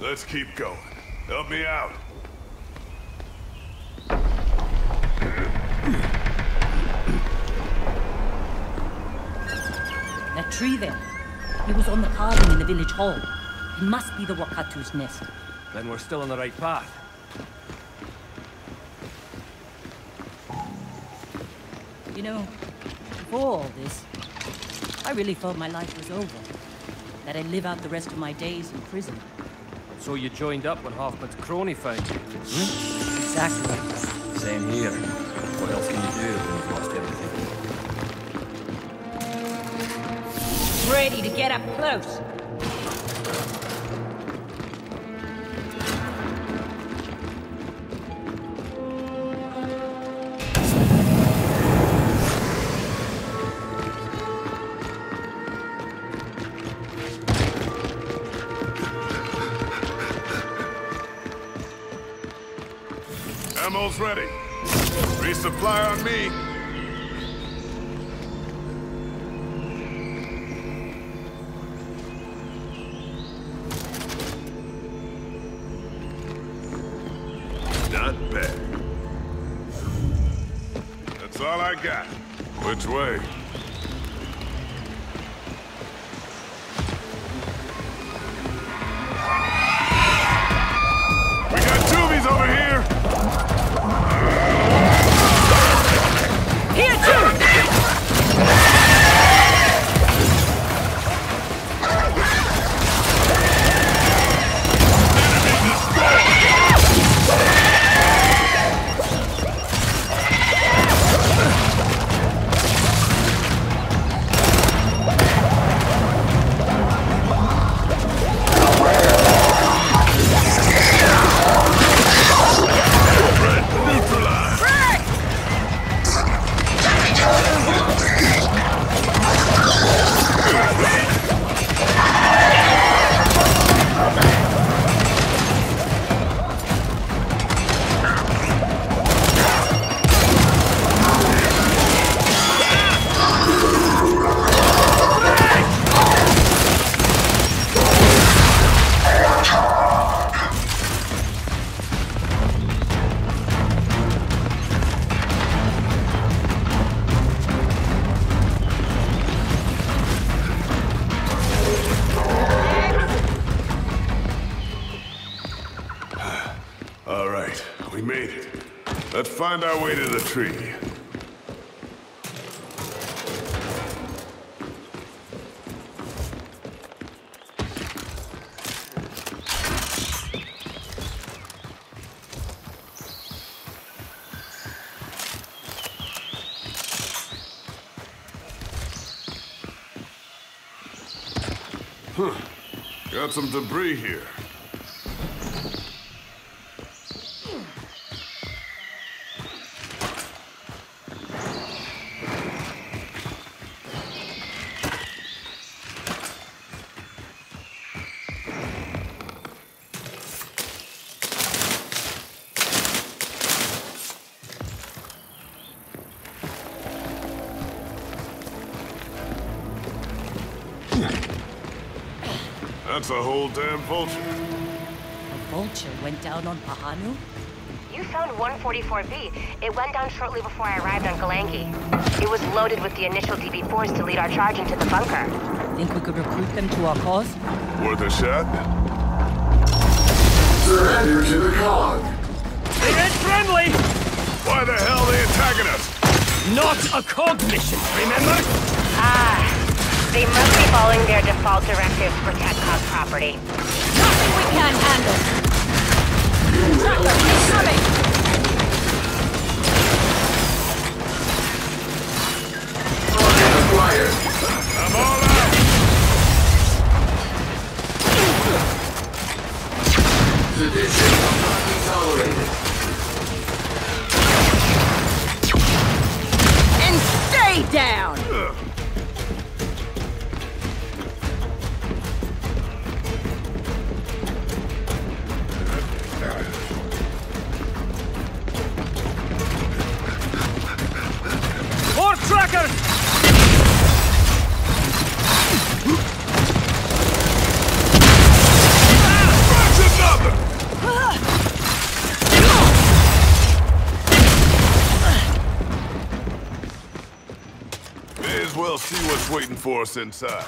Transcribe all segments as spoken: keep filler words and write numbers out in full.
Let's keep going. Help me out. That tree there. It was on the carving in the village hall. It must be the Wakatu's nest. Then we're still on the right path. You know, before all this, I really thought my life was over. That I'd live out the rest of my days in prison. So you joined up when Hoffman's crony found you? Hmm? Exactly. Same here. What else can you do when you've lost everything? Ready to get up close. Ammo's ready. Resupply on me. Not bad. That's all I got. Which way? Let's find our way to the tree. Huh. Got some debris here. That's a whole damn vulture. A vulture went down on Pahanu? You found one forty-four B. It went down shortly before I arrived on Galangi. It was loaded with the initial D B fours to lead our charge into the bunker. Think we could recruit them to our cause? Worth a shot? Surrender to the cog. They ain't friendly! Why the hell are they attacking us? Not a cog mission, remember? Ah. They must be following their default directives to protect Cog property. Nothing we can't handle! Tracker, he's coming! I'm all out! Sedition will not be tolerated. And stay down! Ugh. Trackers! He's waiting for us inside.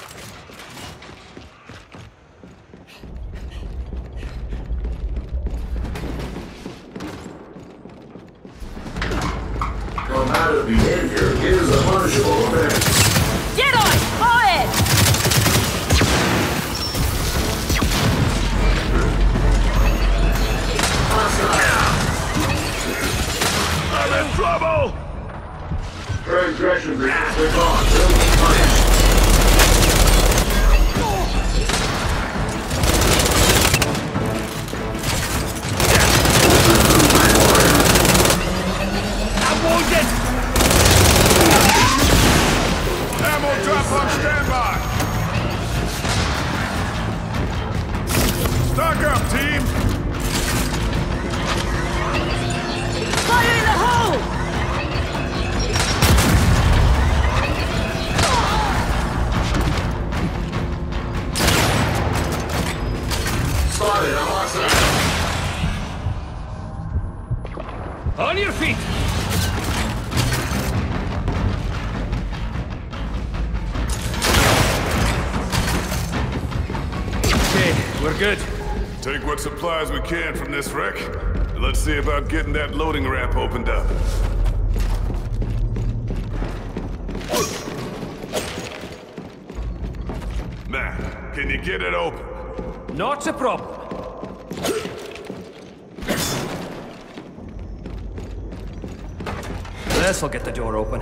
Combative behavior is a punishable offense. Get on! Follow it! I'm in trouble! Transgression breaches the law will be punished. I'm wounded! Ammo drop on standby! Stock up, team! Fire in the hole! Spotted, I'm awesome. On your feet! Okay, we're good. Take what supplies we can from this wreck. Let's see about getting that loading ramp opened up. Matt, can you get it open? Not a problem. This'll get the door open.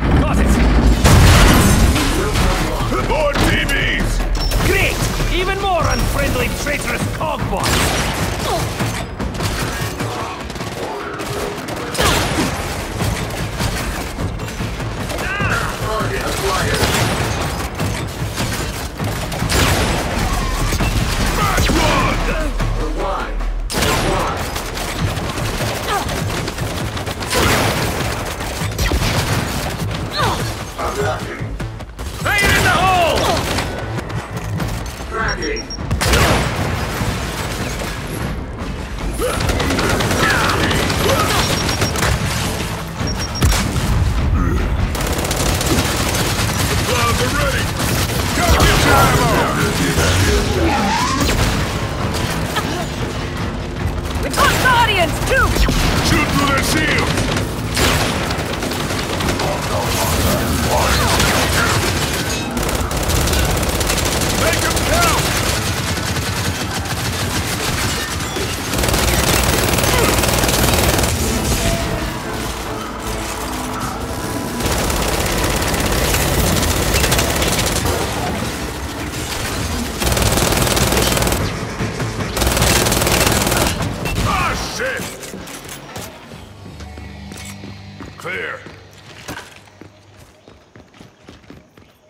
Got it! Report T Vs! Great! Even more unfriendly, traitorous Cogboy! Fire in the hole! Cracking! Clouds are ready! Go get your ammo! We caught the audience, too! Shoot through their shields! Make them count! Ah, shit! Clear.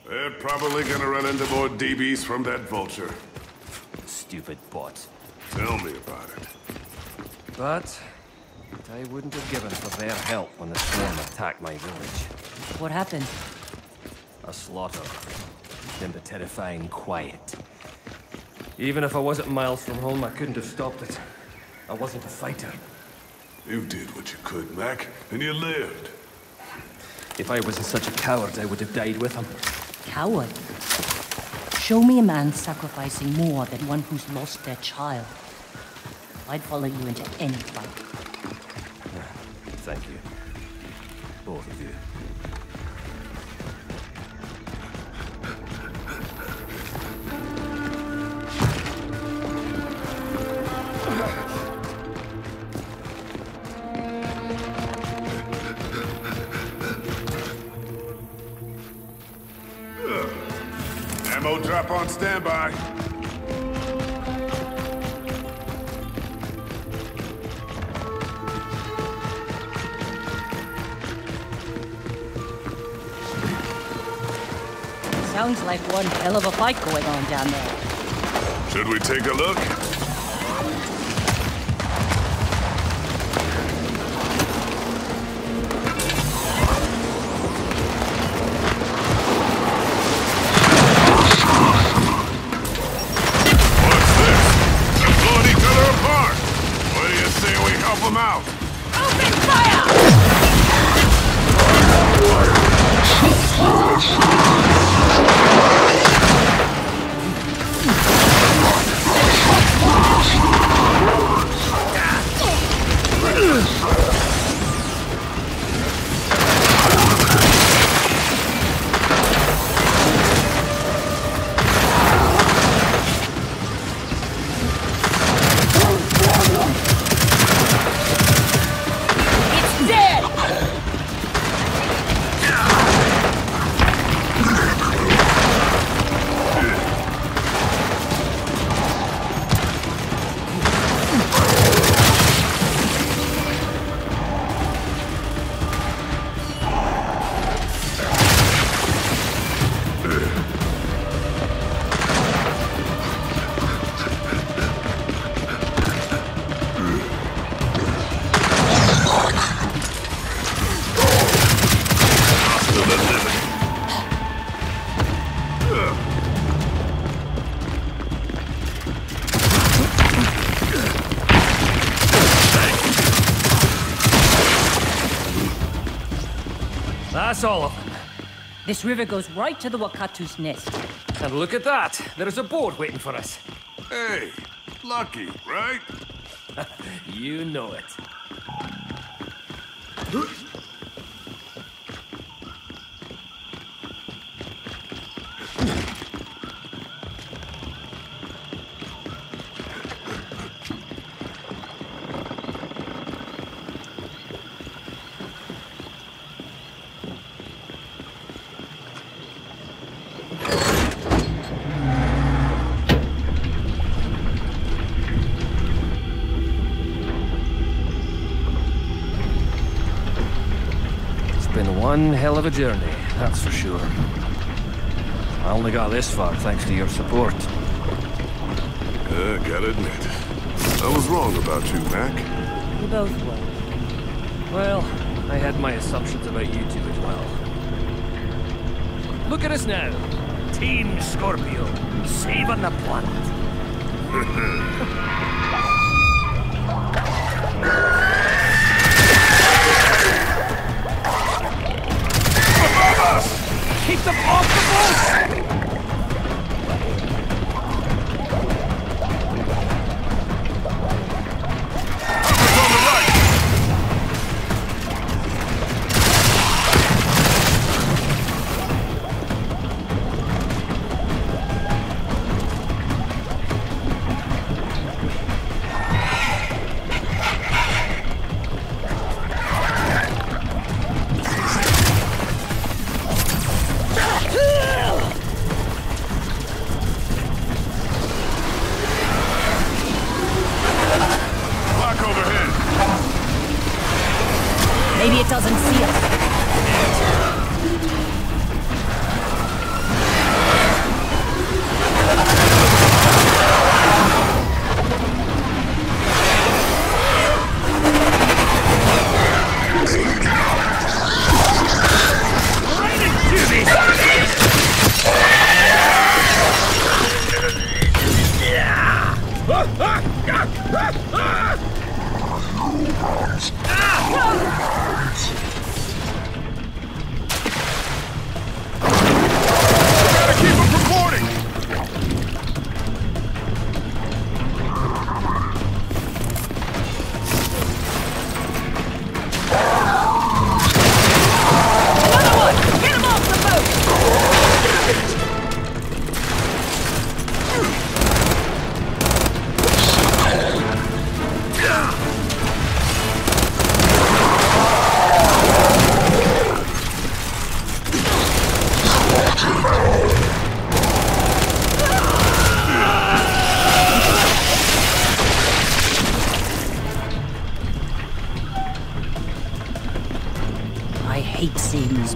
They're probably gonna run into more D Bs from that vulture. Stupid bot. Tell me about it. But I wouldn't have given for their help when the swarm attacked my village. What happened? A slaughter. Then the terrifying quiet. Even if I wasn't miles from home, I couldn't have stopped it. I wasn't a fighter. You did what you could, Mac, and you lived. If I wasn't such a coward, I would have died with him. Coward? Show me a man sacrificing more than one who's lost their child. I'd follow you into any fight. Thank you. Both of you. Ammo drop on standby. Sounds like one hell of a fight going on down there. Should we take a look? Say we help them out! Open fire! That's all of them. This river goes right to the Wakatu's nest. And look at that. There's a boat waiting for us. Hey, lucky, right? You know it. One hell of a journey, that's for sure. I only got this far thanks to your support. I gotta admit, I was wrong about you, Mac. We both were. Well, I had my assumptions about you two as well. Look at us now. Team Scorpio, saving the planet. Keep them off the boat! Others on the right!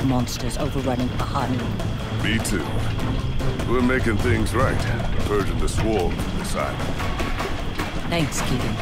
Monsters overrunning Pahanu. Me too. We're making things right, purging the swarm from this island. Thanks, Keegan.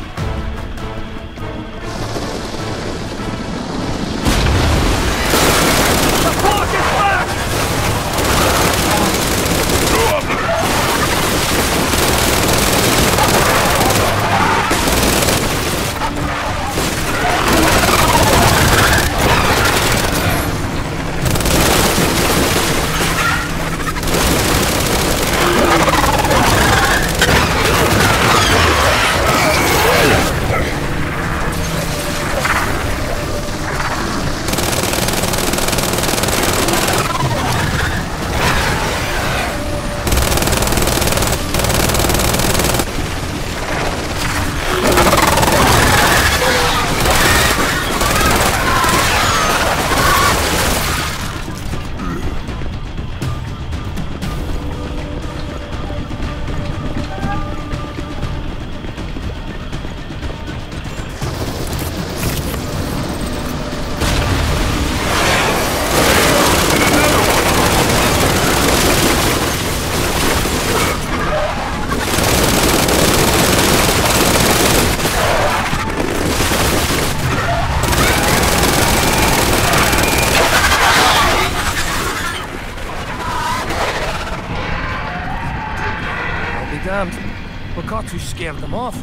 Who scared them off?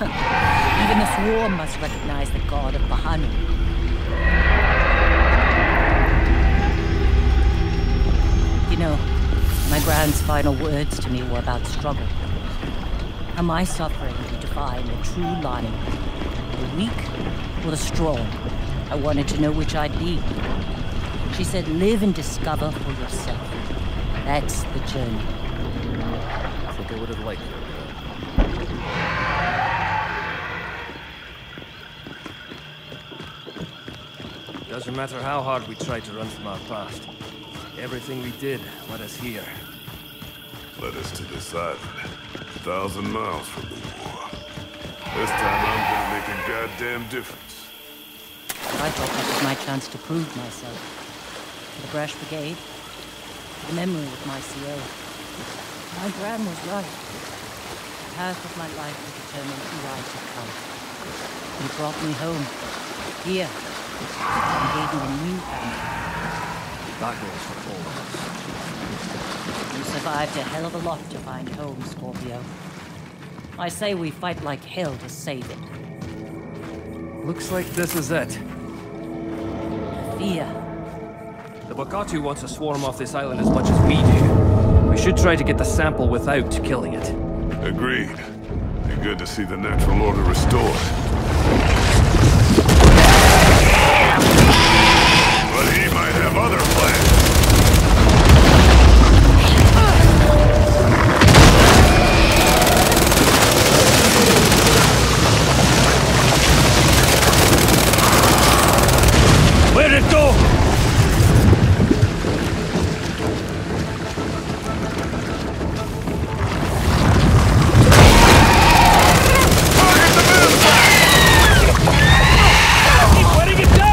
Even the swarm must recognize the god of Pahanu. final words to me were about struggle. How my suffering to define the true line, the weak or the strong. I wanted to know which I'd be. She said, live and discover for yourself. That's the journey. I think I would have liked it. Doesn't matter how hard we tried to run from our past. Everything we did led us here. Led us to this island, a thousand miles from the war. This time I'm gonna make a goddamn difference. I thought that was my chance to prove myself. To the Brash Brigade, to the memory of my C O. My gran was right. The path of my life would determine who I should come. He brought me home. Here. And gave me a new family. Battles for all of us. You survived a hell of a lot to find home, Scorpio. I say we fight like hell to save it. Looks like this is it. Fear. The Bokatu wants to swarm off this island as much as we do. We should try to get the sample without killing it. Agreed. And good to see the natural order restored. Other plans. Where'd it go? Target the middle! Keep letting it down!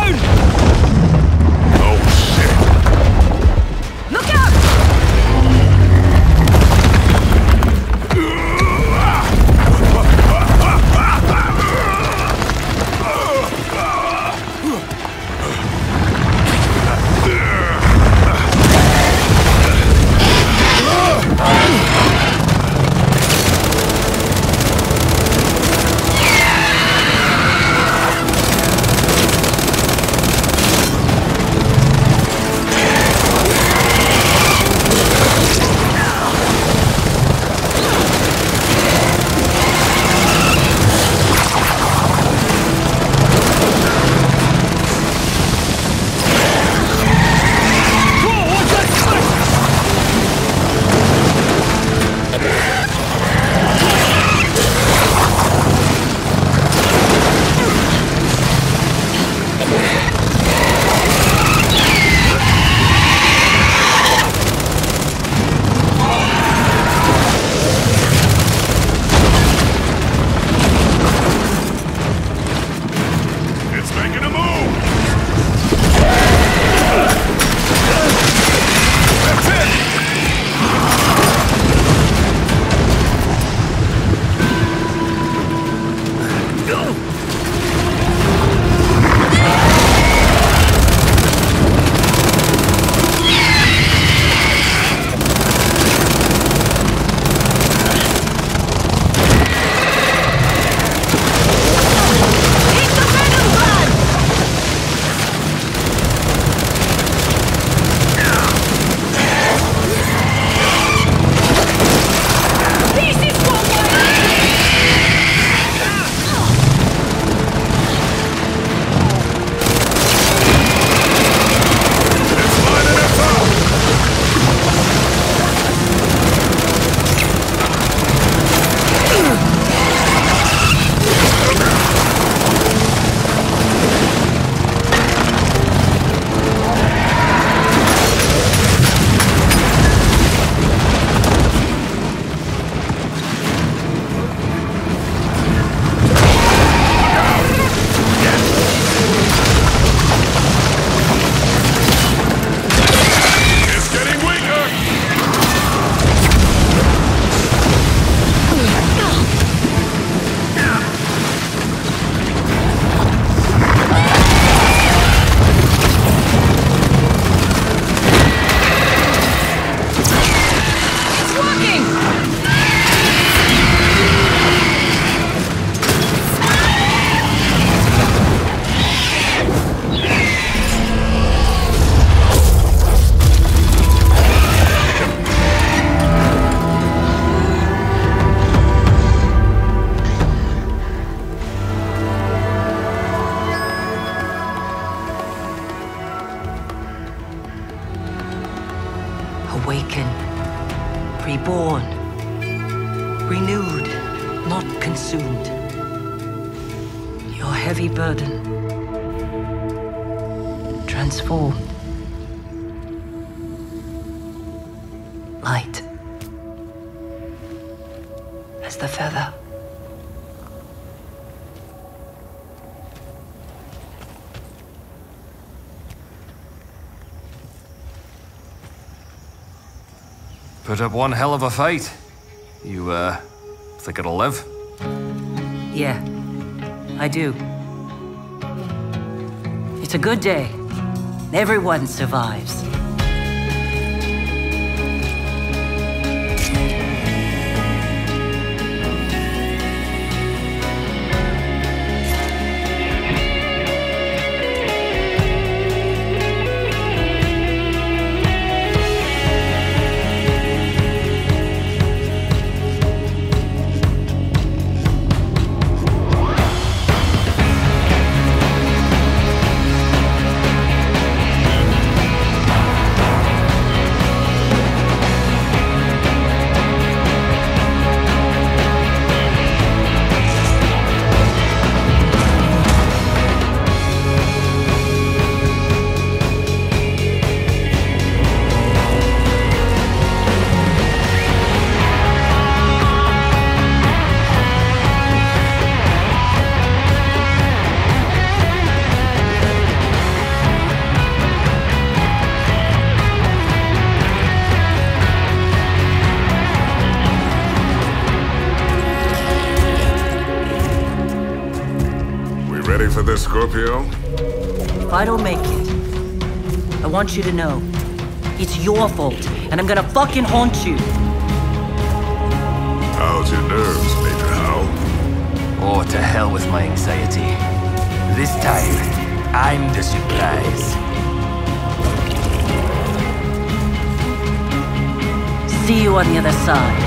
awaken, reborn, renewed, not consumed. Your heavy burden, transformed. Light as the feather. Put up one hell of a fight. You, uh, think it'll live? Yeah, I do. It's a good day. Everyone survives. Scorpio? If I don't make it, I want you to know, it's your fault, and I'm gonna fucking haunt you. How's your nerves, Major Howe? Oh, to hell with my anxiety. This time, I'm the surprise. See you on the other side.